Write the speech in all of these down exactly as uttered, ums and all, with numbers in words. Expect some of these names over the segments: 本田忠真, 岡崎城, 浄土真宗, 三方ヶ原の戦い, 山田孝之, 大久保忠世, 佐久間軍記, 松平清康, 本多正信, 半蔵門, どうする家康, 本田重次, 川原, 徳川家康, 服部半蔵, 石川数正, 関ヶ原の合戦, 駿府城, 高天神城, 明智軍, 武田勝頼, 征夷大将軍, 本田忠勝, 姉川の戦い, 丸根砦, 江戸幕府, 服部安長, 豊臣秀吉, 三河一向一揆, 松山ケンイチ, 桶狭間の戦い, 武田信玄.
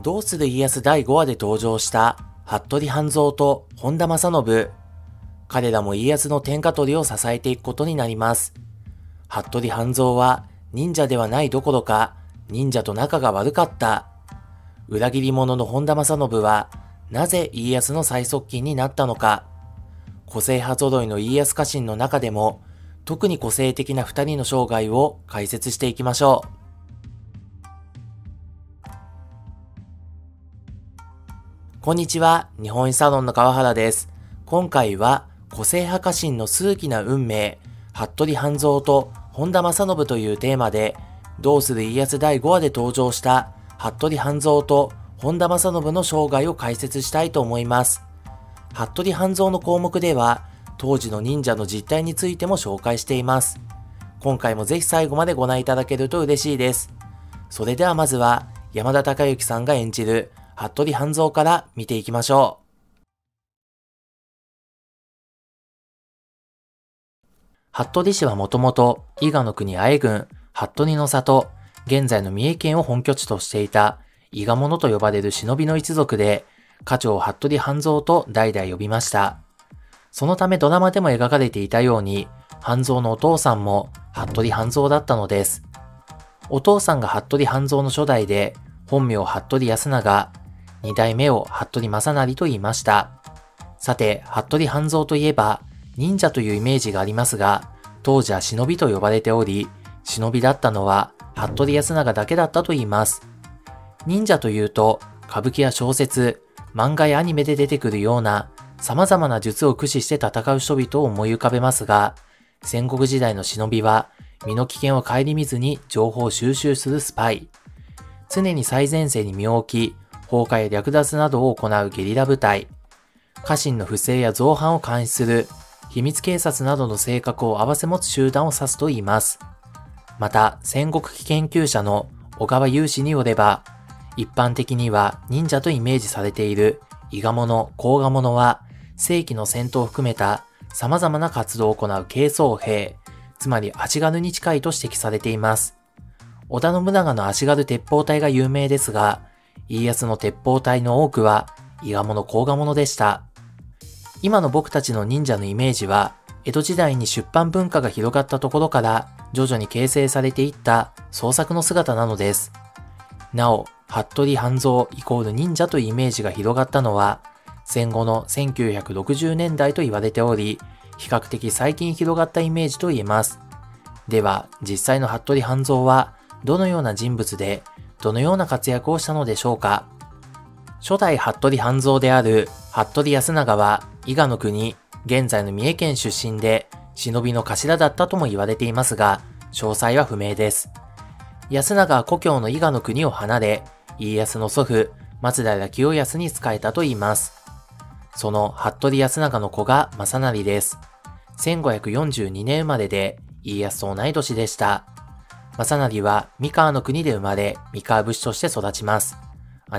どうする家康だいごわで登場した服部半蔵と本多正信。彼らも家康の天下取りを支えていくことになります。服部半蔵は忍者ではないどころか、忍者と仲が悪かった。裏切り者の本多正信は、なぜ家康の最側近になったのか。個性派揃いの家康家臣の中でも、特に個性的な二人の生涯を解説していきましょう。こんにちは、日本遺サロンの川原です。今回は、個性派家臣の数奇な運命、服部半蔵と本多正信というテーマで、どうする家康だいごわで登場した、服部半蔵と本田正信の生涯を解説したいと思います。服部半蔵の項目では、当時の忍者の実態についても紹介しています。今回もぜひ最後までご覧いただけると嬉しいです。それではまずは、山田孝之さんが演じる、服部半蔵から見ていきましょう。服部氏はもともと伊賀の国愛郡、服部の里、現在の三重県を本拠地としていた伊賀者と呼ばれる忍びの一族で、家長を服部半蔵と代々呼びました。そのためドラマでも描かれていたように、半蔵のお父さんも服部半蔵だったのです。お父さんが服部半蔵の初代で、本名服部安長、二代目を服部正成と言いました。さて、服部半蔵といえば、忍者というイメージがありますが、当時は忍びと呼ばれており、忍びだったのは服部安長だけだったと言います。忍者というと、歌舞伎や小説、漫画やアニメで出てくるような、様々な術を駆使して戦う人々を思い浮かべますが、戦国時代の忍びは、身の危険を顧みずに情報を収集するスパイ。常に最前線に身を置き、放火や略奪などを行うゲリラ部隊、家臣の不正や造反を監視する、秘密警察などの性格を併せ持つ集団を指すと言います。また、戦国記研究者の小川雄氏によれば、一般的には忍者とイメージされている伊賀者、甲賀者は、正規の戦闘を含めた様々な活動を行う軽装兵、つまり足軽に近いと指摘されています。織田信長の足軽鉄砲隊が有名ですが、家康の鉄砲隊の多くは、伊賀者、甲賀者でした。今の僕たちの忍者のイメージは、江戸時代に出版文化が広がったところから、徐々に形成されていった創作の姿なのです。なお、服部半蔵イコール忍者というイメージが広がったのは、戦後のせんきゅうひゃくろくじゅうねんだいと言われており、比較的最近広がったイメージと言えます。では、実際の服部半蔵は、どのような人物で、どのような活躍をしたのでしょうか。初代服部半蔵である服部安長は伊賀の国、現在の三重県出身で、忍びの頭だったとも言われていますが、詳細は不明です。安長は故郷の伊賀の国を離れ、家康の祖父、松平清康に仕えたと言います。その服部安長の子が正成です。せんごひゃくよんじゅうにねん生まれで、家康と同い年でした。正成は三河の国で生まれ、三河武士として育ちます。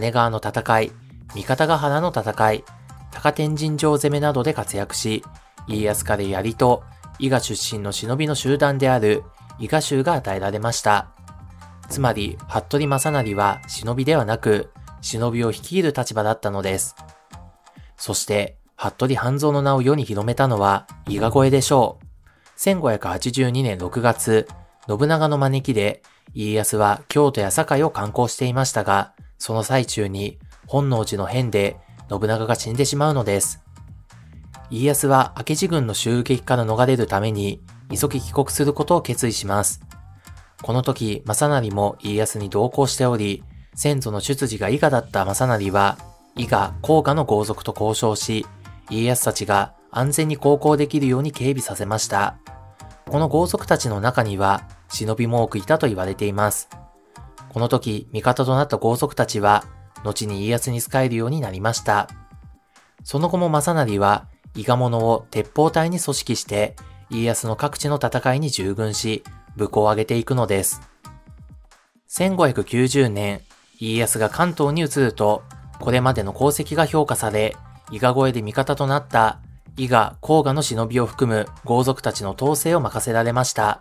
姉川の戦い、三方ヶ原の戦い、高天神城攻めなどで活躍し、家康から槍と伊賀出身の忍びの集団である伊賀衆が与えられました。つまり、服部正成は忍びではなく、忍びを率いる立場だったのです。そして、服部半蔵の名を世に広めたのは伊賀越えでしょう。せんごひゃくはちじゅうにねんろくがつ、信長の招きで、家康は京都や堺を観光していましたが、その最中に本能寺の変で信長が死んでしまうのです。家康は明智軍の襲撃から逃れるために、急ぎ帰国することを決意します。この時、正成も家康に同行しており、先祖の出自が伊賀だった正成は、伊賀、甲賀の豪族と交渉し、家康たちが安全に航行できるように警備させました。この豪族たちの中には、忍びも多くいたと言われています。この時、味方となった豪族たちは、後に家康に仕えるようになりました。その後も正成は、伊賀者を鉄砲隊に組織して、家康の各地の戦いに従軍し、武功を上げていくのです。せんごひゃくきゅうじゅうねん、家康が関東に移ると、これまでの功績が評価され、伊賀越えで味方となった、伊賀・甲賀の忍びを含む豪族たちの統制を任せられました。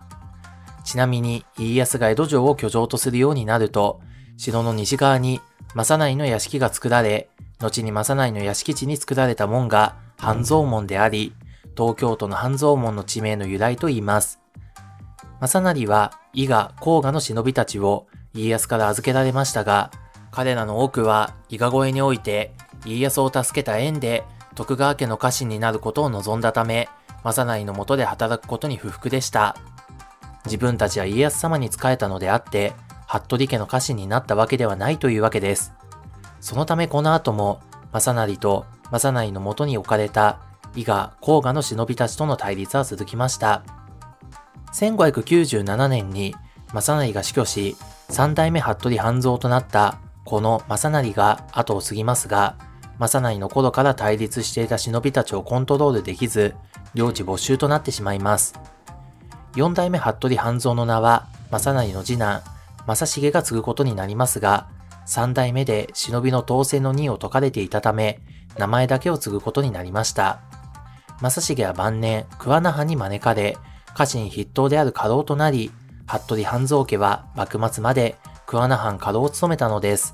ちなみに、家康が江戸城を居城とするようになると、城の西側に正成の屋敷が作られ、後に正成の屋敷地に作られた門が半蔵門であり、東京都の半蔵門の地名の由来と言います。正成は伊賀、甲賀の忍びたちを家康から預けられましたが、彼らの多くは伊賀越えにおいて家康を助けた縁で徳川家の家臣になることを望んだため、正成の下で働くことに不服でした。自分たちは家康様に仕えたのであって、服部家の家臣になったわけではないというわけです。そのためこの後も、正成と正成の下に置かれた伊賀・甲賀の忍びたちとの対立は続きました。せんごひゃくきゅうじゅうななねんに正成が死去し、三代目服部半蔵となったこの正成が後を継ぎますが、正成の頃から対立していた忍びたちをコントロールできず、領地没収となってしまいます。四代目服部半蔵の名は正成の次男、正成が継ぐことになりますが、三代目で忍びの統制の任を解かれていたため、名前だけを継ぐことになりました。正成は晩年、桑名藩に招かれ、家臣筆頭である家老となり、服部半蔵家は幕末まで桑名藩家老を務めたのです。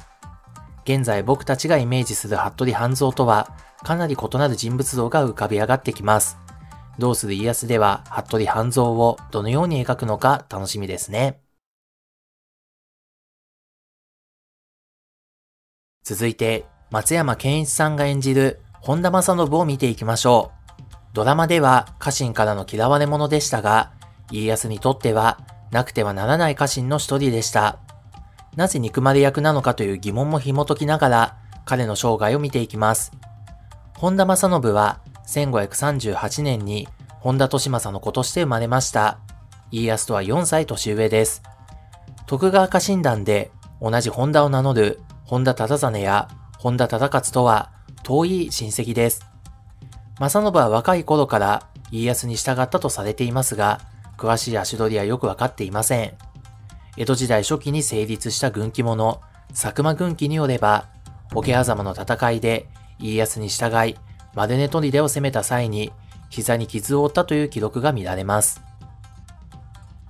現在僕たちがイメージする服部半蔵とは、かなり異なる人物像が浮かび上がってきます。どうする家康では、服部半蔵をどのように描くのか楽しみですね。続いて、松山ケンイチさんが演じる本田正信を見ていきましょう。ドラマでは家臣からの嫌われ者でしたが、家康にとってはなくてはならない家臣の一人でした。なぜ憎まれ役なのかという疑問も紐解きながら、彼の生涯を見ていきます。本田正信はせんごひゃくさんじゅうはちねんに本田利政の子として生まれました。家康とはよんさい年上です。徳川家臣団で同じ本田を名乗る本田忠真や本田忠勝とは遠い親戚です。正信は若い頃から家康に従ったとされていますが、詳しい足取りはよくわかっていません。江戸時代初期に成立した軍記物、佐久間軍記によれば、桶狭間の戦いで家康に従い、丸根砦を攻めた際に膝に傷を負ったという記録が見られます。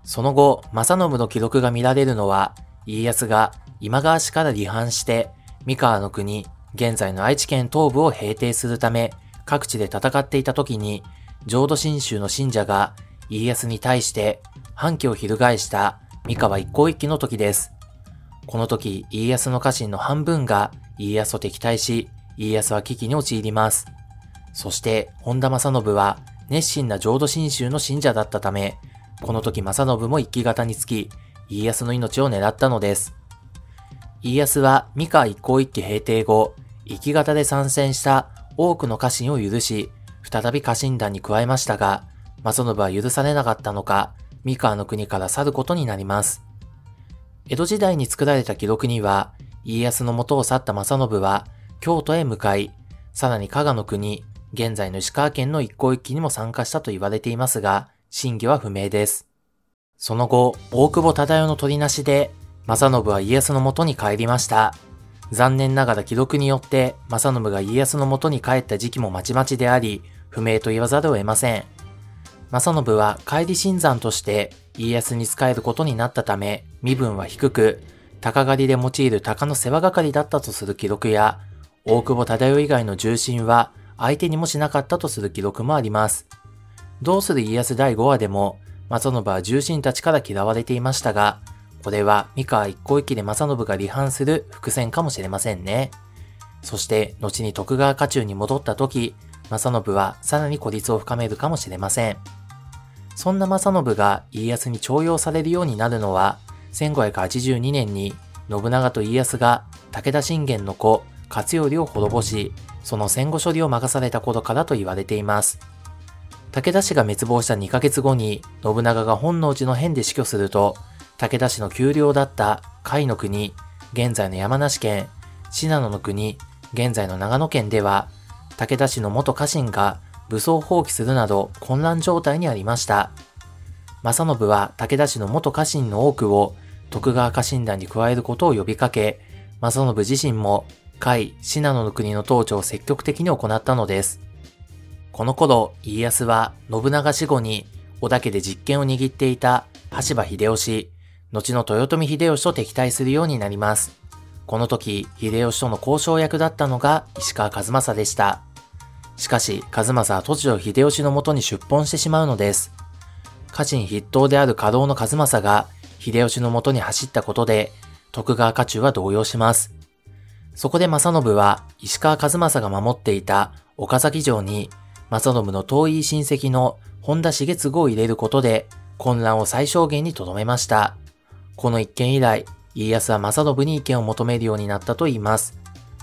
その後、正信の記録が見られるのは、家康が今川氏から離反して、三河の国、現在の愛知県東部を平定するため、各地で戦っていた時に、浄土真宗の信者が家康に対して反旗を翻した三河一向一揆の時です。この時、家康の家臣の半分が家康と敵対し、家康は危機に陥ります。そして、本田正信は熱心な浄土真宗の信者だったため、この時正信も一揆型につき、家康の命を狙ったのです。家康は三河一向一揆平定後、一揆型で参戦した多くの家臣を許し、再び家臣団に加えましたが、正信は許されなかったのか、三河の国から去ることになります。江戸時代に作られた記録には、家康の元を去った正信は京都へ向かい、さらに加賀の国、現在の石川県の一向一揆にも参加したと言われていますが、真偽は不明です。その後、大久保忠世の取りなしで、正信は家康の元に帰りました。残念ながら記録によって、正信が家康の元に帰った時期もまちまちであり、不明と言わざるを得ません。正信は帰り新参として家康に仕えることになったため、身分は低く、鷹狩りで用いる鷹の世話係だったとする記録や、大久保忠世以外の重臣は相手にもしなかったとする記録もあります。どうする家康だいごわでも、正信は重臣たちから嫌われていましたが、これは三河一向一揆で正信が離反する伏線かもしれませんね。そして、後に徳川家中に戻った時、正信はさらに孤立を深めるかもしれません。そんな正信が家康に重用されるようになるのは、せんごひゃくはちじゅうにねんに信長と家康が武田信玄の子、勝頼を滅ぼし、その戦後処理を任された頃からと言われています。武田氏が滅亡したにかげつごに信長が本能寺の変で死去すると、武田氏の丘陵だった甲斐の国、現在の山梨県、信濃の国、現在の長野県では、武田氏の元家臣が武装蜂起するなど混乱状態にありました。正信は武田氏の元家臣の多くを徳川家臣団に加えることを呼びかけ、正信自身も甲斐、信濃の国の統治を積極的に行ったのです。この頃、家康は信長死後に織田家で実権を握っていた羽柴秀吉、後の豊臣秀吉と敵対するようになります。この時、秀吉との交渉役だったのが石川数正でした。しかし、数正は突如秀吉のもとに出奔してしまうのです。家臣筆頭である家老の数正が秀吉のもとに走ったことで、徳川家中は動揺します。そこで正信は石川数正が守っていた岡崎城に正信の遠い親戚の本田重次を入れることで混乱を最小限に留めました。この一件以来、家康は正信に意見を求めるようになったといいます。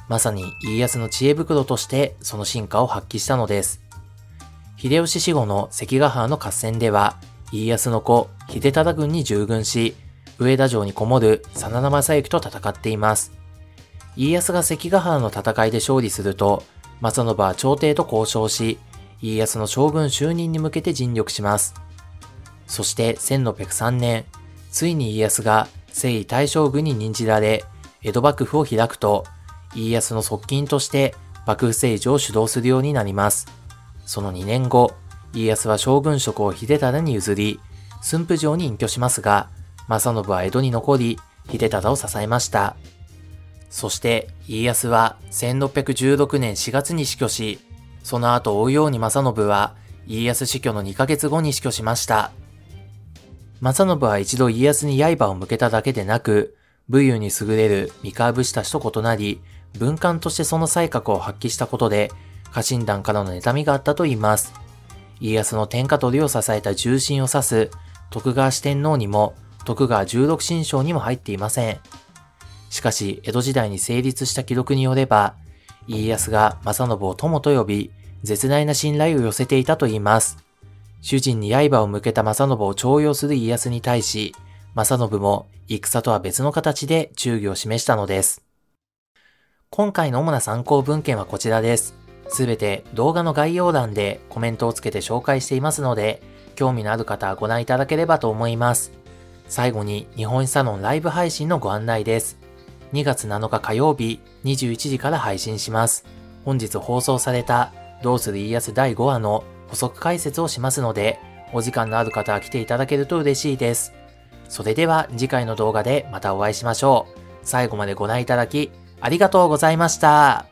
まさに家康の知恵袋としてその真価を発揮したのです。秀吉死後の関ヶ原の合戦では、家康の子、秀忠軍に従軍し、上田城にこもる真田昌幸と戦っています。家康が関ヶ原の戦いで勝利すると、正信は朝廷と交渉し、家康の将軍就任に向けて尽力します。そしてせんろっぴゃくさんねん、ついに家康が征夷大将軍に任じられ、江戸幕府を開くと、家康の側近として幕府政治を主導するようになります。そのにねんご、家康は将軍職を秀忠に譲り、駿府城に隠居しますが、正信は江戸に残り、秀忠を支えました。そして家康はせんろっぴゃくじゅうろくねんしがつに死去し、その後追うように正信は家康死去のにかげつごに死去しました。正信は一度家康に刃を向けただけでなく、武勇に優れる三河武士たちと異なり、文官としてその才覚を発揮したことで、家臣団からの妬みがあったといいます。家康の天下取りを支えた重臣を指す徳川四天王にも徳川十六神将にも入っていません。しかし、江戸時代に成立した記録によれば、家康が正信を友と呼び、絶大な信頼を寄せていたといいます。主人に刃を向けた正信を重用する家康に対し、正信も戦とは別の形で忠義を示したのです。今回の主な参考文献はこちらです。すべて動画の概要欄でコメントをつけて紹介していますので、興味のある方はご覧いただければと思います。最後に日本史サロンライブ配信のご案内です。にがつなのか火曜日にじゅういちじから配信します。本日放送されたどうする家康だいごわの補足解説をしますので、お時間のある方は来ていただけると嬉しいです。それでは次回の動画でまたお会いしましょう。最後までご覧いただきありがとうございました。